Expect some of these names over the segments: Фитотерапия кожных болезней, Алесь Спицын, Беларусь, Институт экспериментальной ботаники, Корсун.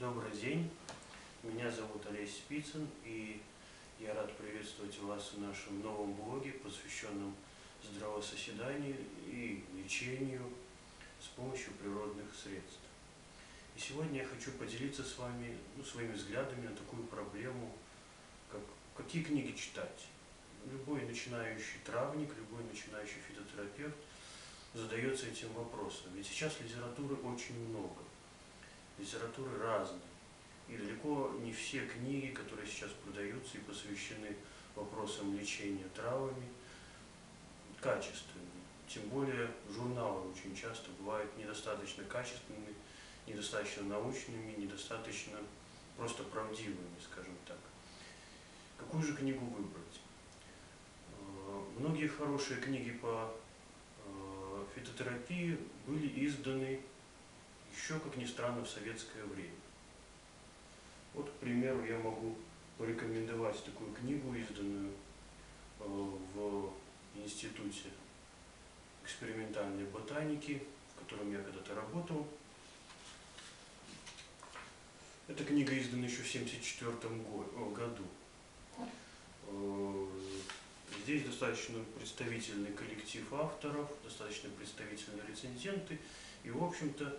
Добрый день, меня зовут Алесь Спицын, и я рад приветствовать вас в нашем новом блоге, посвященном здравоососеданию и лечению с помощью природных средств. И сегодня я хочу поделиться с вами своими взглядами на такую проблему, как какие книги читать. Любой начинающий травник, любой начинающий фитотерапевт задается этим вопросом, ведь сейчас литературы очень много. Литературы разные, и далеко не все книги, которые сейчас продаются и посвящены вопросам лечения травами, качественные. Тем более журналы очень часто бывают недостаточно качественными, недостаточно научными, недостаточно просто правдивыми, скажем так. Какую же книгу выбрать? Многие хорошие книги по фитотерапии были изданы еще, как ни странно, в советское время. Вот, к примеру, я могу порекомендовать такую книгу, изданную в Институте экспериментальной ботаники, в котором я когда-то работал. Эта книга издана еще в 1974 году. Здесь достаточно представительный коллектив авторов, достаточно представительные рецензенты, и, в общем-то,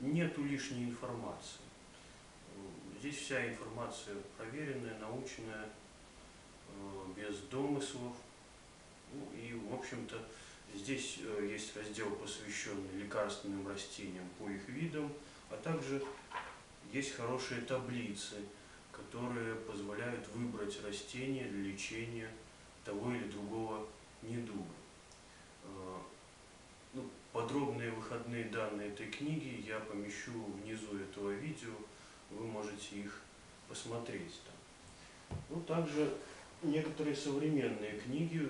нету лишней информации. Здесь вся информация проверенная, научная, без домыслов. И, в общем-то, здесь есть раздел, посвященный лекарственным растениям по их видам, а также есть хорошие таблицы, которые позволяют выбрать растения для лечения того или другого недуга. Подробные выходные данные этой книги я помещу внизу этого видео, вы можете их посмотреть там. Ну, также некоторые современные книги,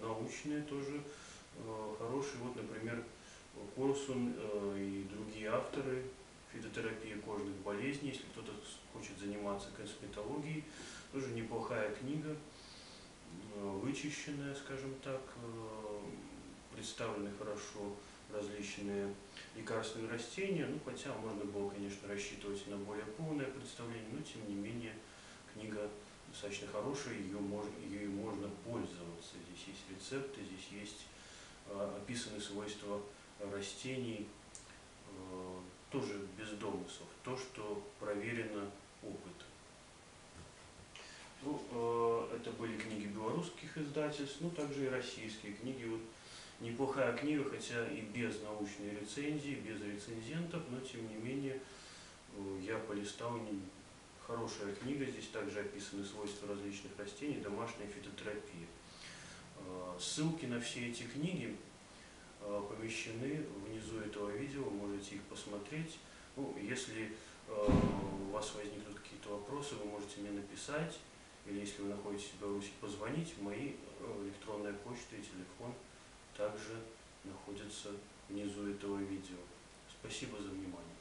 научные тоже, хорошие. Вот, например, Корсун и другие авторы, «Фитотерапия кожных болезней», если кто-то хочет заниматься косметологией, тоже неплохая книга, вычищенная, скажем так, представлены хорошо различные лекарственные растения, хотя можно было, конечно, рассчитывать на более полное представление, но тем не менее книга достаточно хорошая, ею можно пользоваться. Здесь есть рецепты, здесь есть описаны свойства растений, тоже без домыслов, то, что проверено опытом. Это были книги белорусских издательств, также и российские книги. Вот, неплохая книга, хотя и без научной рецензии, без рецензентов, но тем не менее я полистал, хорошая книга. Здесь также описаны свойства различных растений, домашняя фитотерапия. Ссылки на все эти книги помещены внизу этого видео, можете их посмотреть. Если у вас возникнут какие-то вопросы, вы можете мне написать, или если вы находитесь в Беларуси, позвонить. Мои электронная почта и телефон также находятся внизу этого видео. Спасибо за внимание.